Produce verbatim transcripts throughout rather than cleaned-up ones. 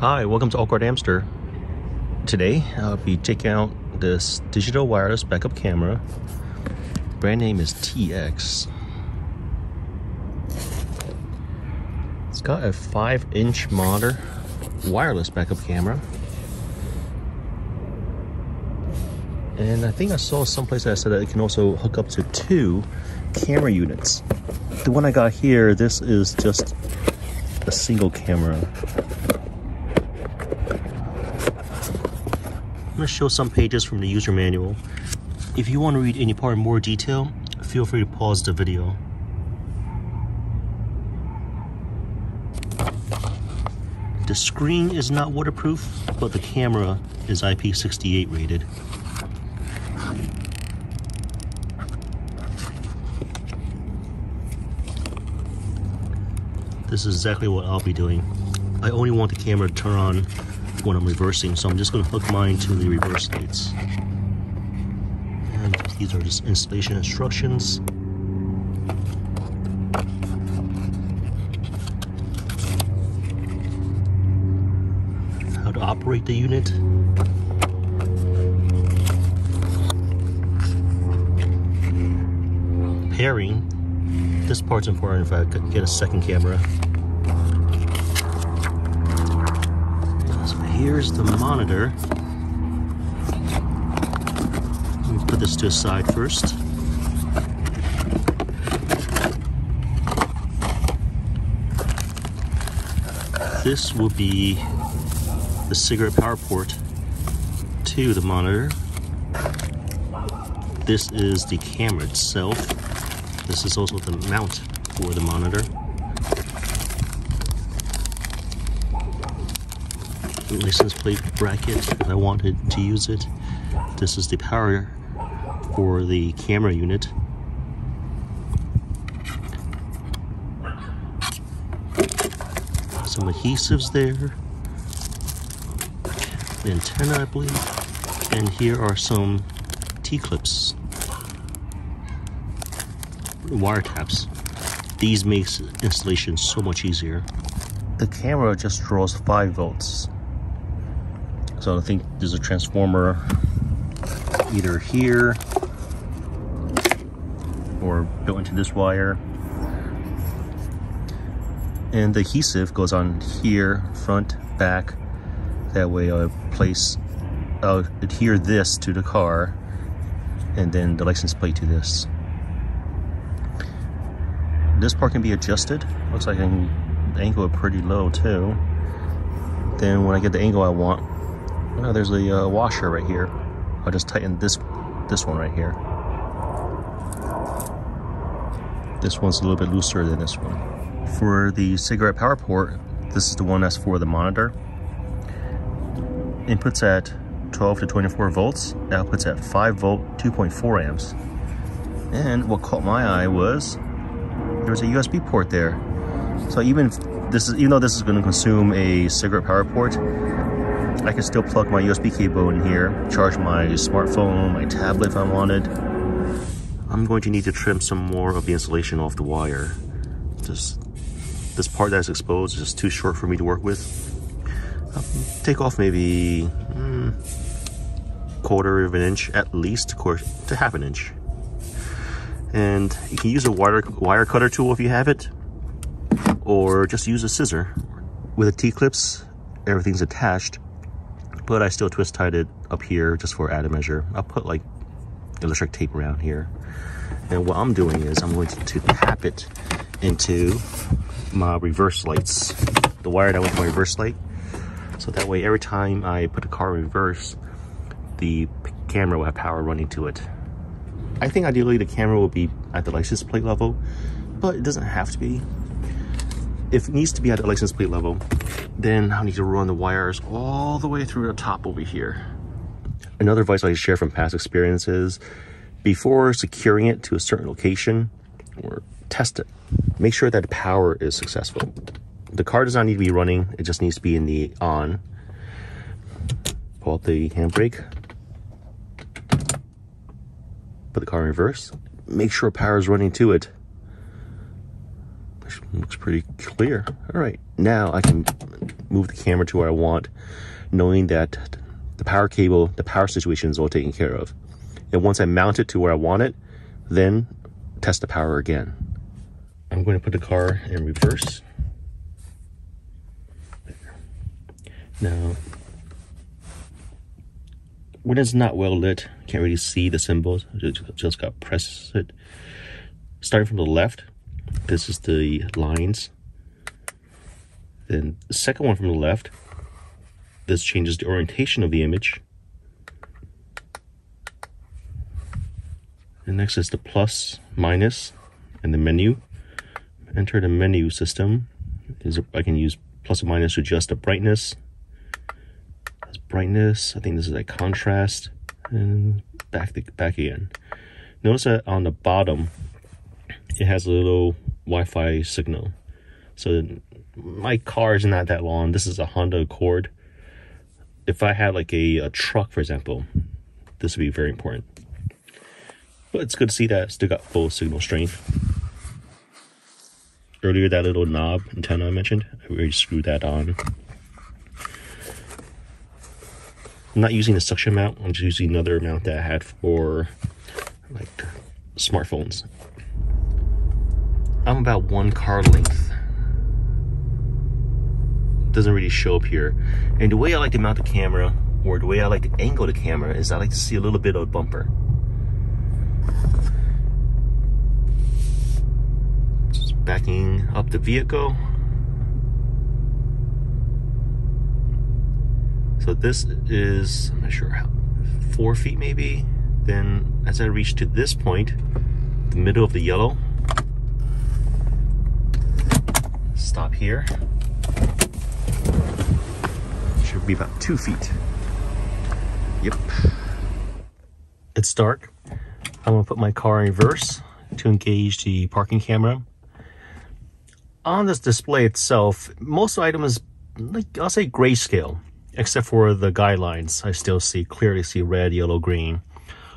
Hi, welcome to Awkward Hamster. Today I'll be taking out this digital wireless backup camera. Brand name is T X. It's got a five inch monitor wireless backup camera. And I think I saw someplace that said that it can also hook up to two camera units. The one I got here, this is just a single camera. I'm going to show some pages from the user manual. If you want to read any part in more detail, feel free to pause the video. The screen is not waterproof, but the camera is I P sixty-eight rated. This is exactly what I'll be doing. I only want the camera to turn on when I'm reversing, so I'm just going to hook mine to the reverse lights. And these are just installation instructions. How to operate the unit. Pairing. This part's important if I could get a second camera. So here's the monitor. Let me put this to the side first. This will be the cigarette power port to the monitor. This is the camera itself. This is also the mount for the monitor. License plate bracket, if I wanted to use it. This is the power for the camera unit. Some adhesives there. The antenna, I believe. And here are some T-clips. Wire taps. These makes installation so much easier. The camera just draws five volts. So I think there's a transformer either here or built into this wire. And the adhesive goes on here, front, back. That way I'll place, I'll adhere this to the car and then the license plate to this. This part can be adjusted. Looks like I can angle it pretty low too. Then when I get the angle I want, oh, there's a uh, washer right here. I'll just tighten this this one right here. This one's a little bit looser than this one. For the cigarette power port, this is the one that's for the monitor. Inputs at twelve to twenty-four volts. Outputs at five volt, two point four amps. And what caught my eye was there's a U S B port there. So even if this is, even though this is going to consume a cigarette power port, I can still plug my U S B cable in here, charge my smartphone, my tablet if I wanted. I'm going to need to trim some more of the insulation off the wire. Just this part that's exposed is just too short for me to work with. I'll take off maybe mm, quarter of an inch, at least, quarter to half an inch. And you can use a wire, wire cutter tool if you have it, or just use a scissor. With the T-clips, everything's attached, but I still twist tied it up here just for added measure. I'll put like electric tape around here. And what I'm doing is I'm going to, to tap it into my reverse lights, the wire that went to my reverse light. So that way every time I put a car in reverse, the camera will have power running to it. I think ideally the camera will be at the license plate level, but it doesn't have to be. If it needs to be at the license plate level, then I'll need to run the wires all the way through the top over here. Another advice I share from past experiences, before securing it to a certain location, or test it, make sure that the power is successful. The car does not need to be running, it just needs to be in the on. Pull up the handbrake. Put the car in reverse, make sure power is running to it. This looks pretty clear. All right, now I can move the camera to where I want, knowing that the power cable, the power situation is all taken care of. And once I mount it to where I want it, then test the power again. I'm going to put the car in reverse. Now, when it's not well lit, can't really see the symbols, just, just got to press it. Starting from the left, this is the lines. Then the second one from the left, this changes the orientation of the image. And next is the plus, minus, and the menu. Enter the menu system. Is I can use plus or minus to adjust the brightness. That's brightness. I think this is like contrast. And back the, back again. Notice that on the bottom, it has a little Wi-Fi signal. So my car is not that long. This is a Honda Accord. If I had like a, a truck, for example, this would be very important. But it's good to see that it's still got full signal strength. Earlier, that little knob antenna I mentioned, I already screwed that on. I'm not using the suction mount. I'm just using another mount that I had for like smartphones. I'm about one car length. Doesn't really show up here. And the way I like to mount the camera, or the way I like to angle the camera, is I like to see a little bit of a bumper. Just backing up the vehicle. So this is, I'm not sure how, four feet maybe. Then as I reach to this point, the middle of the yellow, stop here. Should be about two feet. Yep. It's dark. I'm gonna put my car in reverse to engage the parking camera. On this display itself, most of the item is, like, I'll say grayscale, except for the guidelines. I still see clearly see red, yellow, green.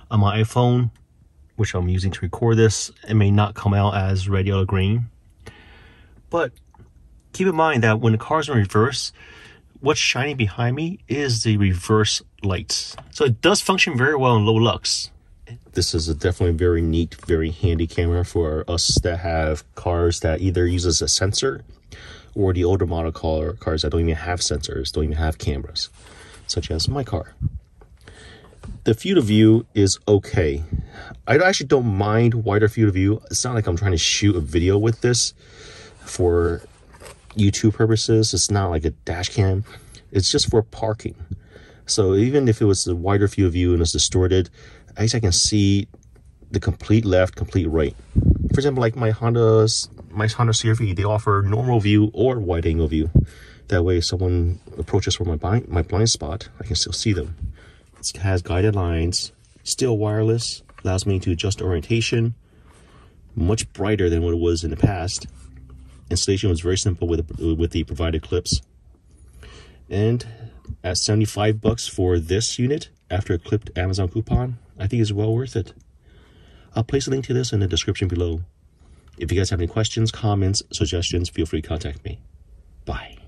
On my iPhone, which I'm using to record this, it may not come out as red, yellow, green. But keep in mind that when the car's in reverse, what's shining behind me is the reverse lights. So it does function very well in low lux. This is a definitely very neat, very handy camera for us that have cars that either uses a sensor, or the older model car, cars that don't even have sensors, don't even have cameras, such as my car. The field of view is okay. I actually don't mind wider field of view. It's not like I'm trying to shoot a video with this for YouTube purposes. It's not like a dash cam. It's just for parking. So even if it was the wider field of view and it's distorted, at least I can see the complete left, complete right. For example, like my Honda's, my Honda C R V, they offer normal view or wide angle view. That way, if someone approaches from my blind, my blind spot, I can still see them. It has guided lines, still wireless, allows me to adjust orientation, much brighter than what it was in the past. Installation was very simple with the, with the provided clips. And at seventy-five bucks for this unit, after a clipped Amazon coupon, I think it's well worth it. I'll place a link to this in the description below. If you guys have any questions, comments, suggestions, feel free to contact me. Bye.